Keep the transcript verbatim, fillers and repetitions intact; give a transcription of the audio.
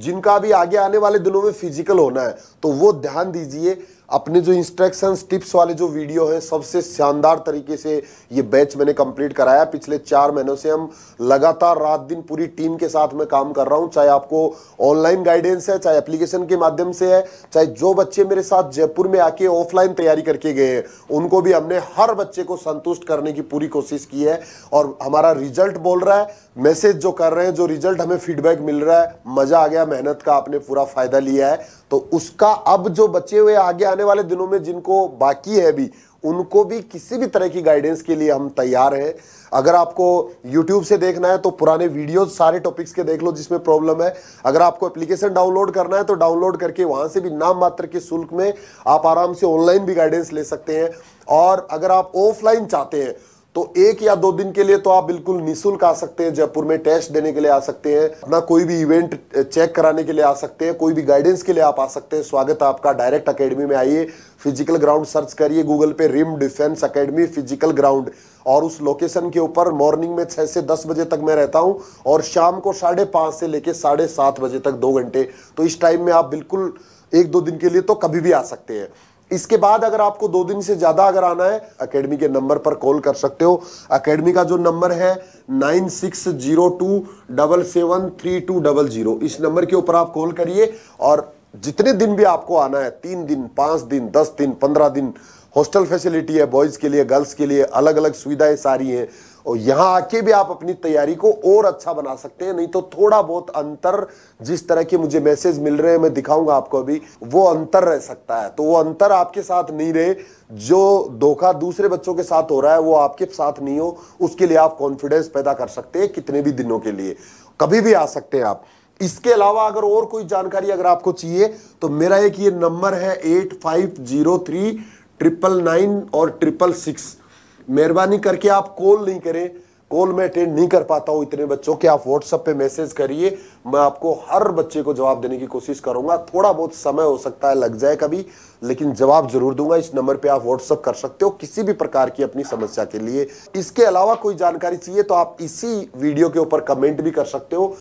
जिनका भी आगे आने वाले दिनों में फिजिकल होना है तो वो ध्यान दीजिए। अपने जो इंस्ट्रक्शंस टिप्स वाले जो वीडियो है सबसे शानदार तरीके से ये बैच मैंने कंप्लीट कराया। पिछले चार महीनों से हम लगातार रात दिन पूरी टीम के साथ मैं काम कर रहा हूँ, चाहे आपको ऑनलाइन गाइडेंस है, चाहे एप्लीकेशन के माध्यम से है, चाहे जो बच्चे मेरे साथ जयपुर में आके ऑफलाइन तैयारी करके गए हैं उनको भी हमने हर बच्चे को संतुष्ट करने की पूरी कोशिश की है। और हमारा रिजल्ट बोल रहा है, मैसेज जो कर रहे हैं, जो रिजल्ट हमें फीडबैक मिल रहा है, मज़ा आ गया, मेहनत का आपने पूरा फायदा लिया है। तो उसका अब जो बचे हुए आगे आने वाले दिनों में जिनको बाकी है भी उनको भी किसी भी तरह की गाइडेंस के लिए हम तैयार हैं। अगर आपको यूट्यूब से देखना है तो पुराने वीडियोज सारे टॉपिक्स के देख लो जिसमें प्रॉब्लम है। अगर आपको एप्लीकेशन डाउनलोड करना है तो डाउनलोड करके वहाँ से भी नाम मात्र के शुल्क में आप आराम से ऑनलाइन भी गाइडेंस ले सकते हैं। और अगर आप ऑफलाइन चाहते हैं तो एक या दो दिन के लिए तो आप बिल्कुल निःशुल्क आ सकते हैं, जयपुर में टेस्ट देने के लिए आ सकते हैं, अपना कोई भी इवेंट चेक कराने के लिए आ सकते हैं, कोई भी गाइडेंस के लिए आप आ सकते हैं। स्वागत है आपका, डायरेक्ट एकेडमी में आइए, फिजिकल ग्राउंड सर्च करिए गूगल पे, rim defence academy physical ground, और उस लोकेशन के ऊपर मॉर्निंग में छः से दस बजे तक मैं रहता हूँ और शाम को साढ़े पाँच से लेकर साढ़े सात बजे तक दो घंटे, तो इस टाइम में आप बिल्कुल एक दो दिन के लिए तो कभी भी आ सकते हैं। इसके बाद अगर आपको दो दिन से ज़्यादा अगर आना है एकेडमी के नंबर पर कॉल कर सकते हो। एकेडमी का जो नंबर है nine six zero two double seven three two double zero इस नंबर के ऊपर आप कॉल करिए। और जितने दिन भी आपको आना है, तीन दिन पाँच दिन दस दिन पंद्रह दिन हॉस्टल फैसिलिटी है, बॉयज़ के लिए गर्ल्स के लिए अलग अलग सुविधाएँ सारी हैं, और यहाँ आके भी आप अपनी तैयारी को और अच्छा बना सकते हैं। नहीं तो थोड़ा बहुत अंतर जिस तरह के मुझे मैसेज मिल रहे हैं, मैं दिखाऊंगा आपको अभी, वो अंतर रह सकता है। तो वो अंतर आपके साथ नहीं रहे, जो धोखा दूसरे बच्चों के साथ हो रहा है वो आपके साथ नहीं हो, उसके लिए आप कॉन्फिडेंस पैदा कर सकते हैं कितने भी दिनों के लिए, कभी भी आ सकते हैं आप। इसके अलावा अगर और कोई जानकारी अगर आपको चाहिए तो मेरा एक ये नंबर है eight five zero three triple nine और ट्रिपल सिक्स। मेहरबानी करके आप कॉल नहीं करें, कॉल मैं अटेंड नहीं कर पाता हूँ इतने बच्चों के, आप व्हाट्सएप पे मैसेज करिए, मैं आपको हर बच्चे को जवाब देने की कोशिश करूँगा। थोड़ा बहुत समय हो सकता है लग जाए कभी, लेकिन जवाब जरूर दूंगा। इस नंबर पे आप व्हाट्सएप कर सकते हो किसी भी प्रकार की अपनी समस्या के लिए। इसके अलावा कोई जानकारी चाहिए तो आप इसी वीडियो के ऊपर कमेंट भी कर सकते हो।